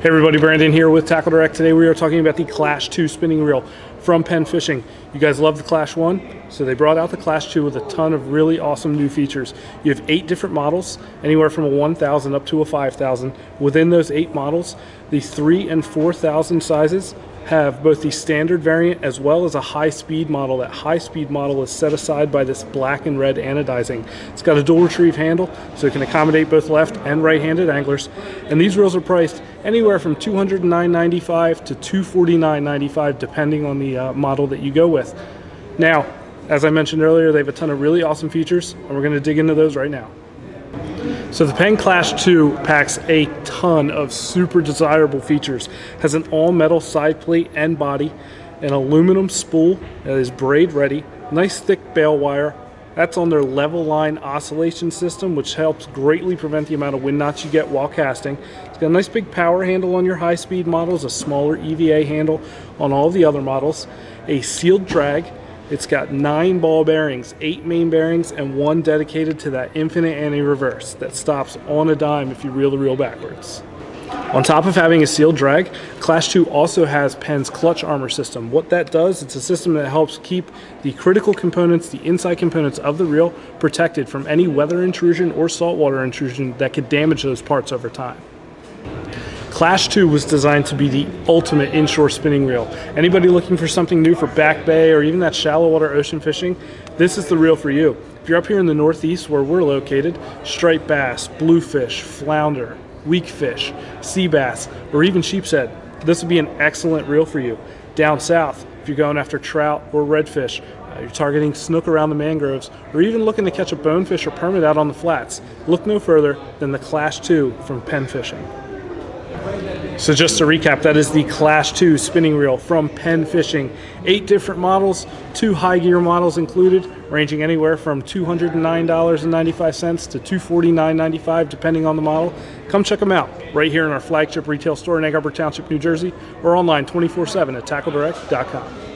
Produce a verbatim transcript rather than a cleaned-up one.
Hey everybody, Brandon here with Tackle Direct. Today we are talking about the Clash two spinning reel from Penn Fishing. You guys love the Clash one, so they brought out the Clash two with a ton of really awesome new features. You have eight different models, anywhere from a one thousand up to a five thousand. Within those eight models, the three and four thousand sizes have both the standard variant as well as a high-speed model. That high-speed model is set aside by this black and red anodizing. It's got a dual retrieve handle, so it can accommodate both left and right-handed anglers. And these reels are priced anywhere from two hundred nine ninety-five dollars to two hundred forty-nine ninety-five dollars, depending on the uh, model that you go with. Now, as I mentioned earlier, they have a ton of really awesome features, and we're gonna dig into those right now. So the Penn Clash two packs a ton of super desirable features. Has an all-metal side plate and body, an aluminum spool that is braid ready, nice thick bail wire. That's on their Level-Line oscillation system, which helps greatly prevent the amount of wind knots you get while casting. It's got a nice big power handle on your high-speed models, a smaller E V A handle on all the other models, a sealed drag. It's got nine ball bearings, eight main bearings, and one dedicated to that infinite anti-reverse that stops on a dime if you reel the reel backwards. On top of having a sealed drag, Clash two also has Penn's clutch armor system. What that does, it's a system that helps keep the critical components, the inside components of the reel, protected from any weather intrusion or saltwater intrusion that could damage those parts over time. Clash two was designed to be the ultimate inshore spinning reel. Anybody looking for something new for back bay or even that shallow water ocean fishing, this is the reel for you. If you're up here in the Northeast where we're located, striped bass, bluefish, flounder, weak fish, sea bass, or even sheep's head, this would be an excellent reel for you. Down south, if you're going after trout or redfish, uh, you're targeting snook around the mangroves, or even looking to catch a bonefish or permit out on the flats, look no further than the Clash two from Penn Fishing. So just to recap, that is the Clash two spinning reel from Penn Fishing. Eight different models, two high gear models included, ranging anywhere from two hundred nine ninety-five to two hundred forty-nine ninety-five, depending on the model. Come check them out right here in our flagship retail store in Egg Harbor Township, New Jersey, or online twenty-four seven at tackle direct dot com.